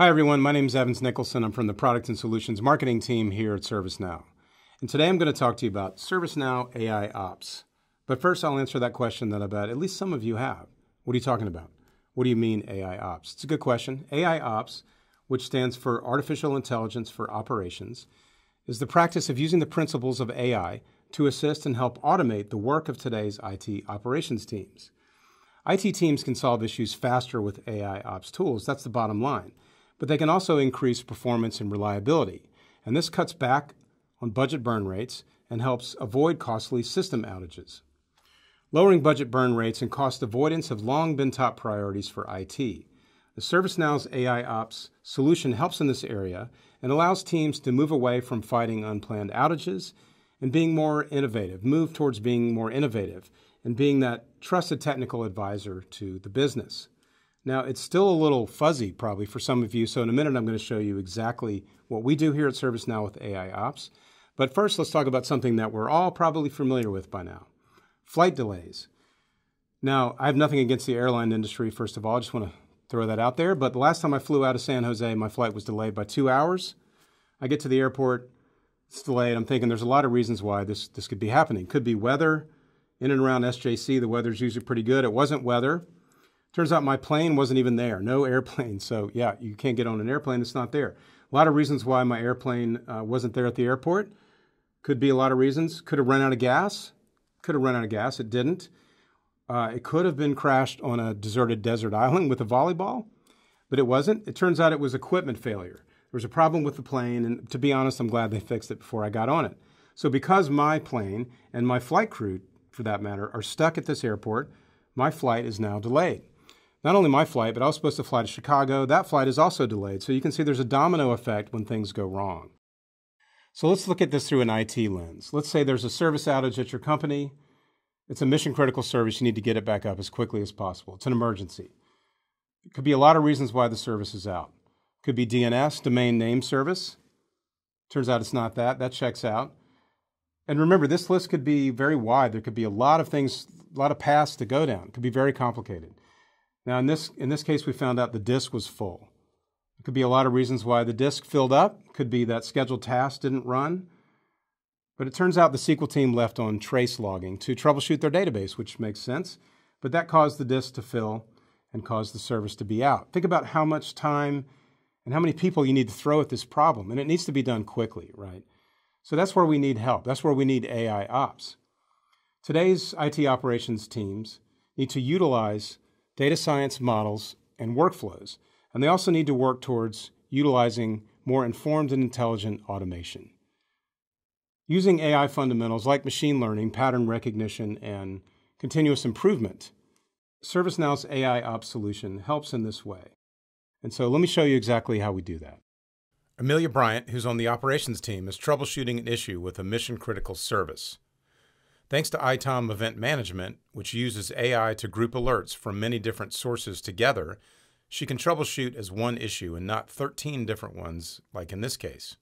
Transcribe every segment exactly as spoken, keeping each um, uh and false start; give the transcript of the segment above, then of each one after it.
Hi everyone, my name is Evans Nicholson. I'm from the Product and Solutions Marketing team here at ServiceNow. And today I'm going to talk to you about ServiceNow A I Ops. But first I'll answer that question that I bet at least some of you have. What are you talking about? What do you mean A I Ops? It's a good question. A I Ops, which stands for Artificial Intelligence for Operations, is the practice of using the principles of A I to assist and help automate the work of today's I T operations teams. I T teams can solve issues faster with A I Ops tools. That's the bottom line. But they can also increase performance and reliability. And this cuts back on budget burn rates and helps avoid costly system outages. Lowering budget burn rates and cost avoidance have long been top priorities for I T. The ServiceNow's A I Ops solution helps in this area and allows teams to move away from fighting unplanned outages and being more innovative, move towards being more innovative and being that trusted technical advisor to the business. Now, it's still a little fuzzy probably for some of you, so in a minute I'm going to show you exactly what we do here at ServiceNow with A I Ops. But first, let's talk about something that we're all probably familiar with by now, flight delays. Now, I have nothing against the airline industry, first of all. I just want to throw that out there. But the last time I flew out of San Jose, my flight was delayed by two hours. I get to the airport, it's delayed. I'm thinking there's a lot of reasons why this, this could be happening. Could be weather. In and around S J C, the weather's usually pretty good. It wasn't weather. Turns out my plane wasn't even there, no airplane. So yeah, you can't get on an airplane that's not there. A lot of reasons why my airplane uh, wasn't there at the airport. Could be a lot of reasons. Could have run out of gas. Could have run out of gas, it didn't. Uh, it could have been crashed on a deserted desert island with a volleyball, but it wasn't. It turns out it was equipment failure. There was a problem with the plane, and to be honest, I'm glad they fixed it before I got on it. So because my plane and my flight crew, for that matter, are stuck at this airport, my flight is now delayed. Not only my flight, but I was supposed to fly to Chicago. That flight is also delayed. So you can see there's a domino effect when things go wrong. So let's look at this through an I T lens. Let's say there's a service outage at your company. It's a mission critical service. You need to get it back up as quickly as possible. It's an emergency. It could be a lot of reasons why the service is out. It could be D N S, domain name service. Turns out it's not that. That checks out. And remember, this list could be very wide. There could be a lot of things, a lot of paths to go down. It could be very complicated. Now, in this, in this case, we found out the disk was full. It could be a lot of reasons why the disk filled up. It could be that scheduled task didn't run. But it turns out the S Q L team left on trace logging to troubleshoot their database, which makes sense. But that caused the disk to fill and caused the service to be out. Think about how much time and how many people you need to throw at this problem. And it needs to be done quickly, right? So that's where we need help. That's where we need A I Ops. Today's I T operations teams need to utilize data science models and workflows. And they also need to work towards utilizing more informed and intelligent automation. Using A I fundamentals like machine learning, pattern recognition, and continuous improvement, ServiceNow's A I Ops solution helps in this way. And so let me show you exactly how we do that. Amelia Bryant, who's on the operations team, is troubleshooting an issue with a mission-critical service. Thanks to I T O M Event Management, which uses A I to group alerts from many different sources together, she can troubleshoot as one issue and not thirteen different ones, like in this case.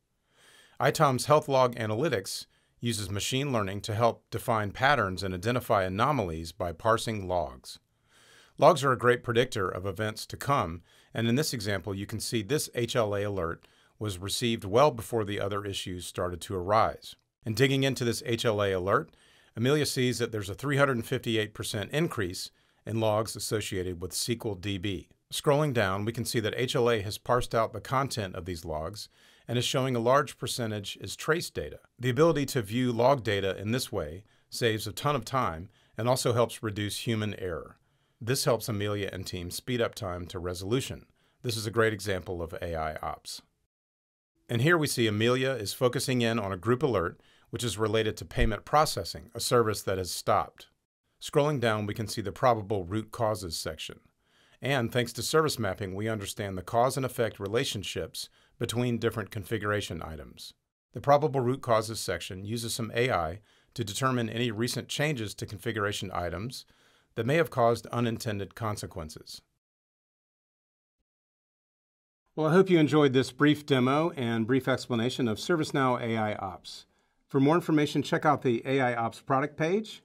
I T O M's Health Log Analytics uses machine learning to help define patterns and identify anomalies by parsing logs. Logs are a great predictor of events to come, and in this example, you can see this H L A alert was received well before the other issues started to arise. And digging into this H L A alert, Amelia sees that there's a three hundred fifty-eight percent increase in logs associated with S Q L D B. Scrolling down, we can see that H L A has parsed out the content of these logs and is showing a large percentage is trace data. The ability to view log data in this way saves a ton of time and also helps reduce human error. This helps Amelia and team speed up time to resolution. This is a great example of A I Ops. And here we see Amelia is focusing in on a group alert which is related to payment processing, a service that has stopped. Scrolling down, we can see the probable root causes section. And thanks to service mapping, we understand the cause and effect relationships between different configuration items. The probable root causes section uses some A I to determine any recent changes to configuration items that may have caused unintended consequences. Well, I hope you enjoyed this brief demo and brief explanation of ServiceNow A I Ops. For more information, check out the A I Ops product page.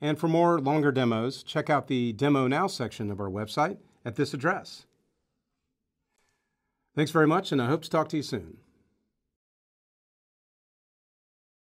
And for more longer demos, check out the Demo Now section of our website at this address. Thanks very much, and I hope to talk to you soon.